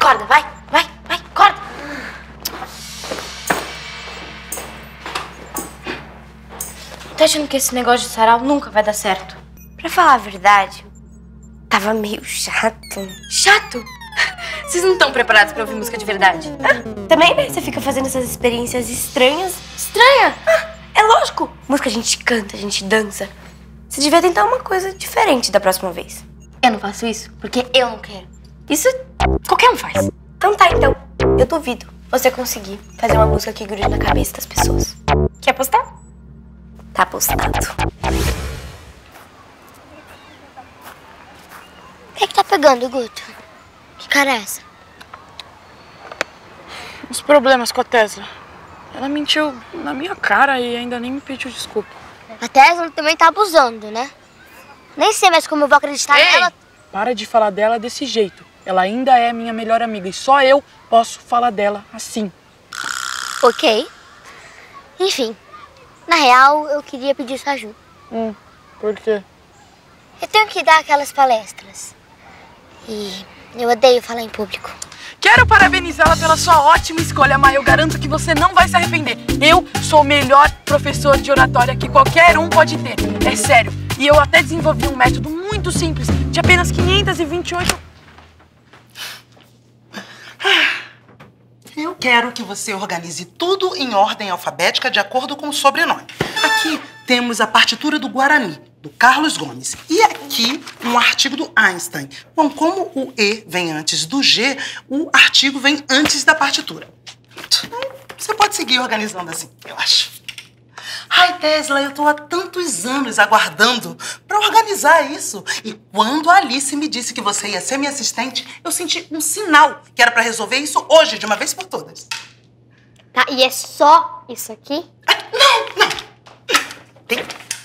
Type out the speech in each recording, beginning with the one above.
acorda, vai, acorda. Tô achando que esse negócio de sarau nunca vai dar certo. Pra falar a verdade, tava meio chato. Chato? Vocês não estão preparados pra ouvir música de verdade? Ah, também, né? Você fica fazendo essas experiências estranhas. Estranha? Ah, é lógico. Música a gente canta, a gente dança. Você devia tentar uma coisa diferente da próxima vez. Eu não faço isso porque eu não quero. Isso qualquer um faz. Então tá, então. Eu duvido você conseguir fazer uma música que grude na cabeça das pessoas. Quer apostar? Tá apostado. O que é que tá pegando, Guto? Que cara é essa? Os problemas com a Tesla. Ela mentiu na minha cara e ainda nem me pediu desculpa. A Tesla também tá abusando, né? Nem sei mais como eu vou acreditar nela. Para de falar dela desse jeito. Ela ainda é minha melhor amiga e só eu posso falar dela assim. Ok. Enfim, na real, eu queria pedir sua ajuda. Por quê? Eu tenho que dar aquelas palestras. E eu odeio falar em público. Quero parabenizá-la pela sua ótima escolha, Maia. Eu garanto que você não vai se arrepender. Eu sou o melhor professor de oratória que qualquer um pode ter. É sério. E eu até desenvolvi um método muito simples, de apenas 528... Eu quero que você organize tudo em ordem alfabética de acordo com o sobrenome. Aqui temos a partitura do Guarani, do Carlos Gomes. E aqui um artigo do Einstein. Bom, como o E vem antes do G, o artigo vem antes da partitura. Você pode seguir organizando assim, eu acho. Ai, Tesla, eu tô há tantos anos aguardando pra organizar isso. E quando a Alice me disse que você ia ser minha assistente, eu senti um sinal que era pra resolver isso hoje, de uma vez por todas. Tá, e é só isso aqui? Ah, não, não. Tem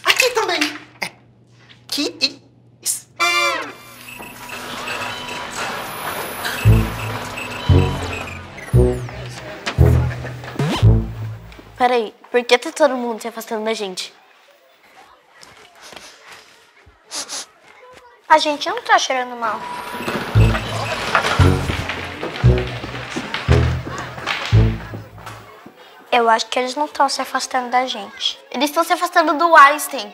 aqui também. É. Aqui e isso. Peraí. Por que tá todo mundo se afastando da gente? A gente não tá cheirando mal. Eu acho que eles não estão se afastando da gente. Eles estão se afastando do Einstein.